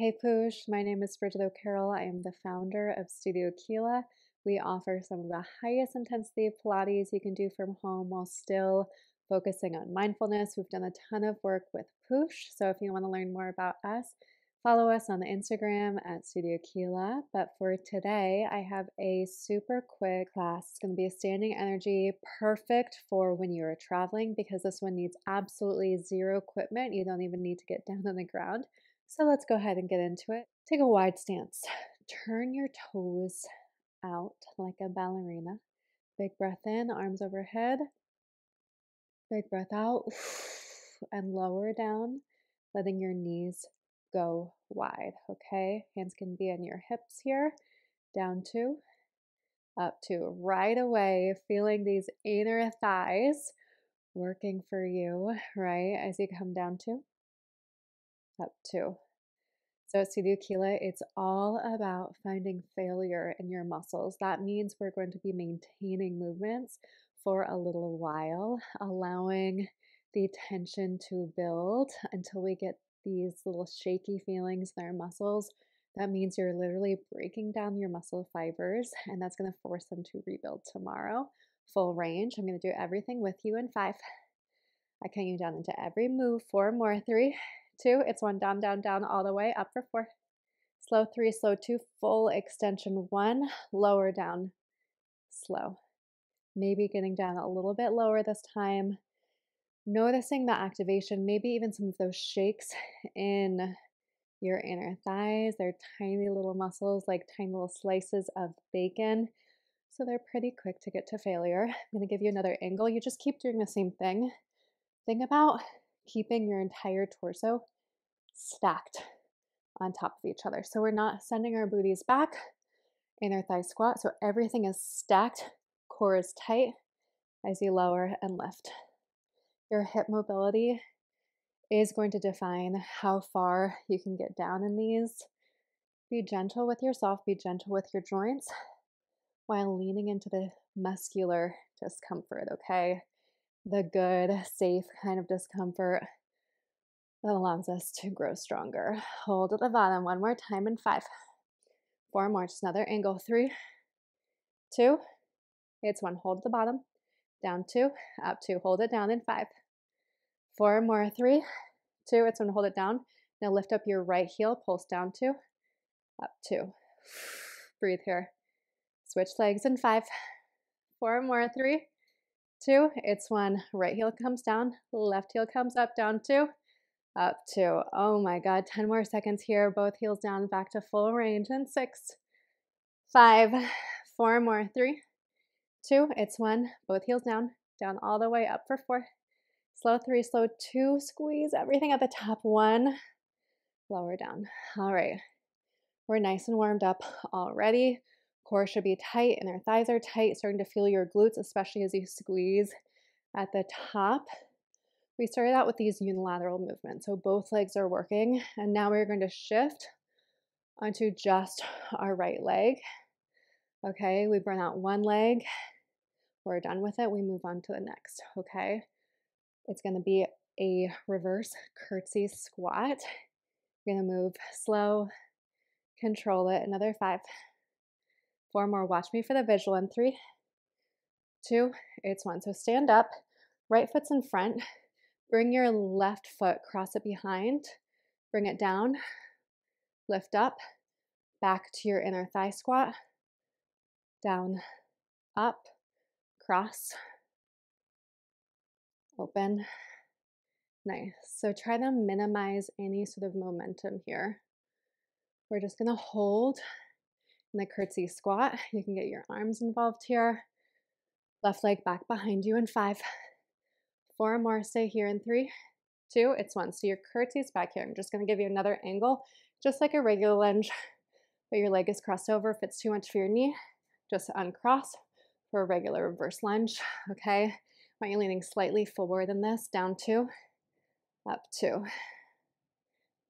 Hey Poosh, my name is Bridget O'Carroll. I am the founder of Studio Qila. We offer some of the highest intensity Pilates you can do from home while still focusing on mindfulness. We've done a ton of work with Poosh, so if you want to learn more about us, follow us on Instagram at Studio Qila. But for today, I have a super quick class. It's going to be a standing energy, perfect for when you are traveling because this one needs absolutely zero equipment. You don't even need to get down on the ground. So let's go ahead and get into it. Take a wide stance. Turn your toes out like a ballerina. Big breath in, arms overhead. Big breath out and lower down, letting your knees go wide, okay? Hands can be on your hips here. Down two, up two. Right away, feeling these inner thighs working for you, right? As you come down two. Up two. So at Studio Qila, it's all about finding failure in your muscles. That means we're going to be maintaining movements for a little while, allowing the tension to build until we get these little shaky feelings in our muscles. That means you're literally breaking down your muscle fibers, and that's going to force them to rebuild tomorrow. Full range. I'm going to do everything with you in five. I count you down into every move. Four more. Three. Two, it's one, down, down, down, all the way, up for four. Slow three, slow two, full extension one, lower down, slow. Maybe getting down a little bit lower this time. Noticing the activation, maybe even some of those shakes in your inner thighs. They're tiny little muscles, like tiny little slices of bacon. So they're pretty quick to get to failure. I'm gonna give you another angle. You just keep doing the same thing. Think about keeping your entire torso stacked on top of each other. So we're not sending our booties back, inner thigh squat. So everything is stacked, core is tight as you lower and lift. Your hip mobility is going to define how far you can get down in these. Be gentle with yourself, be gentle with your joints while leaning into the muscular discomfort, okay? The good, safe kind of discomfort that allows us to grow stronger. Hold at the bottom one more time in five. Four more, just another angle. Three, two, it's one. Hold at the bottom. Down two, up two. Hold it down in five. Four more, three, two, it's one. Hold it down. Now lift up your right heel, pulse down two, up two. Breathe here. Switch legs in five. Four more, three, two, it's one, right heel comes down, left heel comes up, down two, up two. Oh my God, 10 more seconds here, both heels down, back to full range, and six, five, four more, three, two, it's one, both heels down, down all the way, up for four, slow three, slow two, squeeze everything at the top, one, lower down. All right, we're nice and warmed up already. Core should be tight, inner thighs are tight, starting to feel your glutes, especially as you squeeze at the top. We started out with these unilateral movements, so both legs are working, and now we're going to shift onto just our right leg. Okay, we burn out one leg, we're done with it, we move on to the next, okay? It's gonna be a reverse curtsy squat. You're gonna move slow, control it, another five. Four more, watch me for the visual in three, two, it's one. So stand up, right foot's in front, bring your left foot, cross it behind, bring it down, lift up, back to your inner thigh squat, down, up, cross, open, nice. So try to minimize any sort of momentum here. We're just gonna hold in the curtsy squat. You can get your arms involved here. Left leg back behind you in five. Four more, stay here in three, two, it's one. So your curtsy's back here. I'm just gonna give you another angle, just like a regular lunge, but your leg is crossed over. If it's too much for your knee, just uncross for a regular reverse lunge, okay? Why you're leaning slightly forward in this, down two, up two.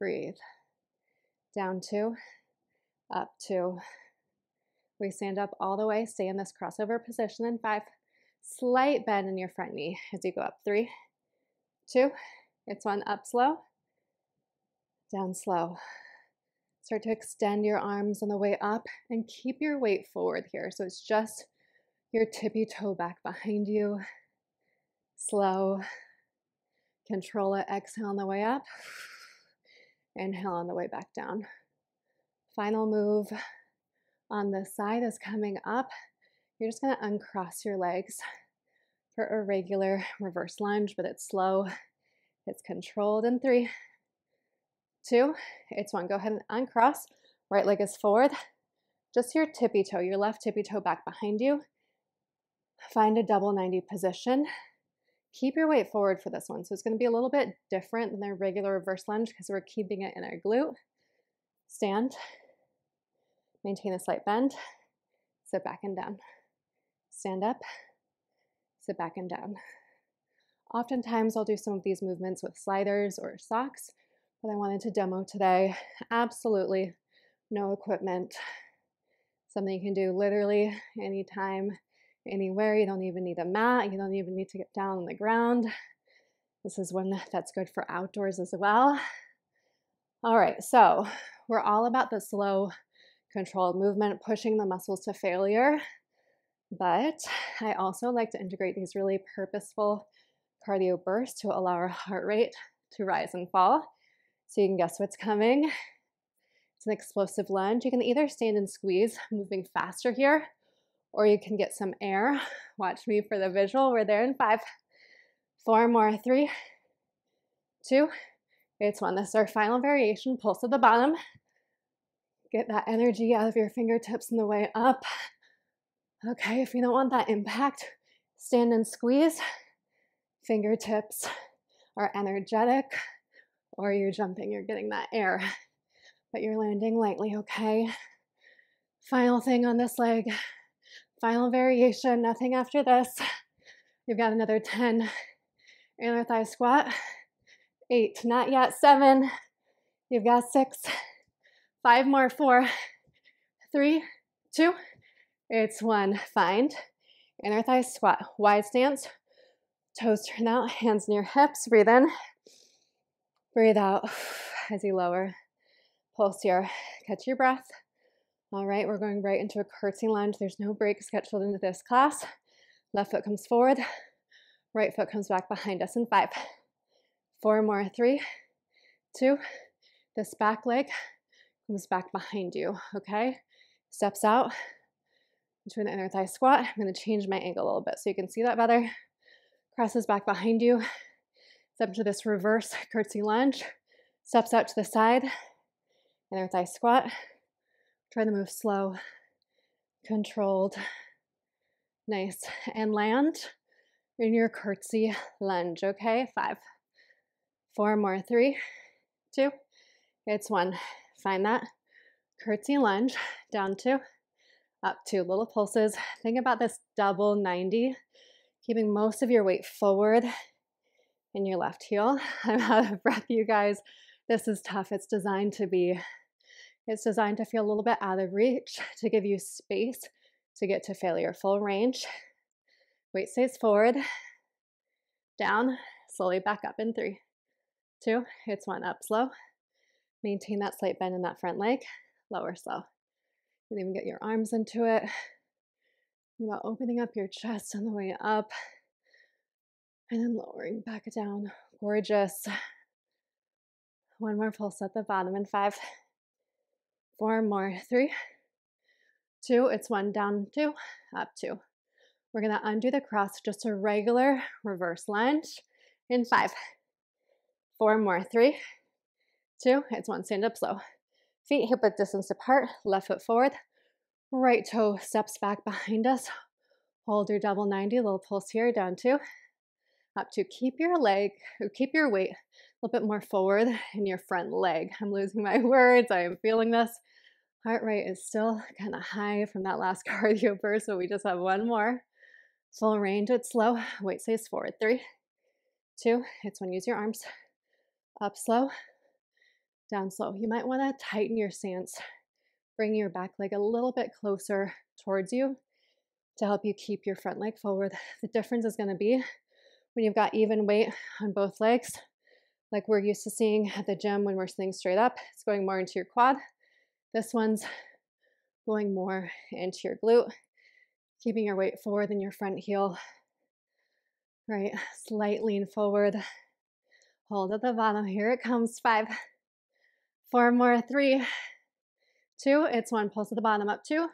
Breathe. Down two, up two. We stand up all the way, stay in this crossover position in five. Slight bend in your front knee as you go up. Three, two, it's one, up slow, down slow. Start to extend your arms on the way up and keep your weight forward here. So it's just your tippy toe back behind you. Slow. Control it. Exhale on the way up. Inhale on the way back down. Final move on this side is coming up. You're just going to uncross your legs for a regular reverse lunge, but it's slow. It's controlled in 3, 2, it's one. Go ahead and uncross. Right leg is forward. Just your tippy toe, your left tippy toe back behind you. Find a double 90 position. Keep your weight forward for this one. So it's going to be a little bit different than the regular reverse lunge because we're keeping it in our glute. Stand. Maintain a slight bend. Sit back and down. Stand up. Sit back and down. Oftentimes I'll do some of these movements with sliders or socks, but I wanted to demo today. Absolutely no equipment. Something you can do literally anytime, anywhere. You don't even need a mat. You don't even need to get down on the ground. This is one that's good for outdoors as well. All right, so we're all about the slow, controlled movement, pushing the muscles to failure. But I also like to integrate these really purposeful cardio bursts to allow our heart rate to rise and fall. So you can guess what's coming. It's an explosive lunge. You can either stand and squeeze, moving faster here, or you can get some air. Watch me for the visual. We're there in 5, 4 more, 3, 2, 1. This is our final variation. Pulse at the bottom. Get that energy out of your fingertips on the way up. Okay, if you don't want that impact, stand and squeeze. Fingertips are energetic. Or you're jumping, you're getting that air, but you're landing lightly, okay? Final thing on this leg, final variation, nothing after this. You've got another 10. Inner thigh squat, 8, not yet, 7. You've got 6, 5 more, 4, 3, 2, it's 1. Find inner thigh squat, wide stance, toes turn out, hands near hips, breathe in. Breathe out as you lower. Pulse here. Catch your breath. All right, we're going right into a curtsy lunge. There's no break scheduled into this class. Left foot comes forward. Right foot comes back behind us in 5, 4 more, 3, 2. This back leg comes back behind you, okay? Steps out into an inner thigh squat. I'm going to change my angle a little bit so you can see that better. Crosses back behind you. Step to this reverse curtsy lunge, steps out to the side, inner thigh squat. Try to move slow, controlled, nice, and land in your curtsy lunge, okay? 5, 4 more, 3, 2, it's 1. Find that curtsy lunge, down 2, up 2, little pulses. Think about this double 90, keeping most of your weight forward in your left heel. I'm out of breath, you guys. This is tough. It's designed to feel a little bit out of reach, to give you space to get to failure. Full range. Weight stays forward. Down. Slowly back up in 3, 2, it's 1. Up slow. Maintain that slight bend in that front leg. Lower slow. You can even get your arms into it. Think about opening up your chest on the way up. And then lowering back down. Gorgeous. One more pulse at the bottom in 5, 4 more, 3, 2, it's 1. Down 2, up 2. We're going to undo the cross, just a regular reverse lunge in 5, 4 more, 3, 2, it's 1. Stand up slow. Feet hip width distance apart, left foot forward, right toe steps back behind us. Hold your double 90, little pulse here, down 2. Up to keep your weight a little bit more forward in your front leg. I'm losing my words. I am feeling this. Heart rate is still kind of high from that last cardio burst, so we just have one more. Full range, it's slow. Weight stays forward. 3, 2, it's 1. Use your arms. Up slow, down slow. You might want to tighten your stance. Bring your back leg a little bit closer towards you to help you keep your front leg forward. The difference is going to be when you've got even weight on both legs, like we're used to seeing at the gym when we're sitting straight up, it's going more into your quad. This one's going more into your glute, keeping your weight forward in your front heel. Right, slight lean forward. Hold at the bottom. Here it comes. 5, 4 more. 3, 2. It's 1. Pulse at the bottom. Up 2.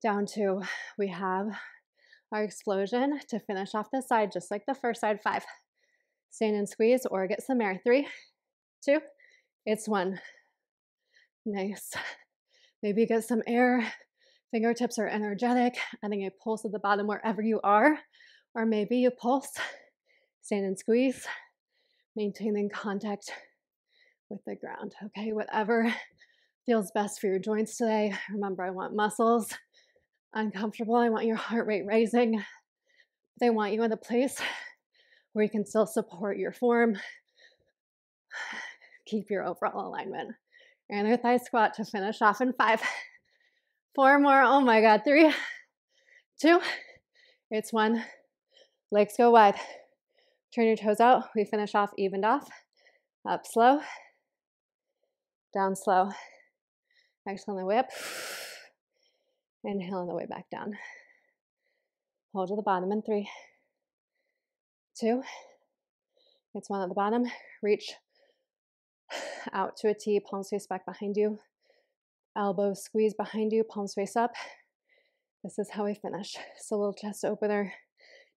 Down 2. We have our explosion to finish off this side, just like the first side. 5. Stand and squeeze or get some air. 3, 2. It's 1. Nice. Maybe get some air. Fingertips are energetic. Adding a pulse at the bottom wherever you are. Or maybe you pulse, stand and squeeze, maintaining contact with the ground. Okay, whatever feels best for your joints today. Remember, I want muscles uncomfortable. I want your heart rate rising. They want you in a place where you can still support your form. Keep your overall alignment. And a thigh squat to finish off in 5, 4 more. Oh my God, 3, 2, it's 1. Legs go wide. Turn your toes out. We finish off evened off. Up slow. Down slow. Exhale on the way up. Inhale on the way back down. Hold to the bottom in 3, 2. It's 1 at the bottom. Reach out to a T. Palms face back behind you. Elbows squeeze behind you. Palms face up. This is how we finish. So a little chest opener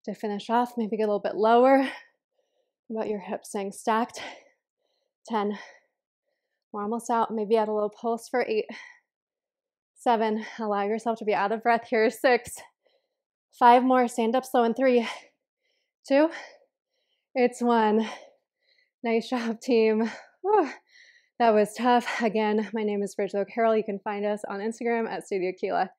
to finish off. Maybe get a little bit lower about your hips staying stacked. 10, we're almost out. Maybe add a little pulse for 8, 7, allow yourself to be out of breath here. 6, 5 more. Stand up slow in 3, 2, it's 1. Nice job, team. Whew. That was tough. Again, my name is Bridget O'Carroll. You can find us on Instagram at Studio Qila.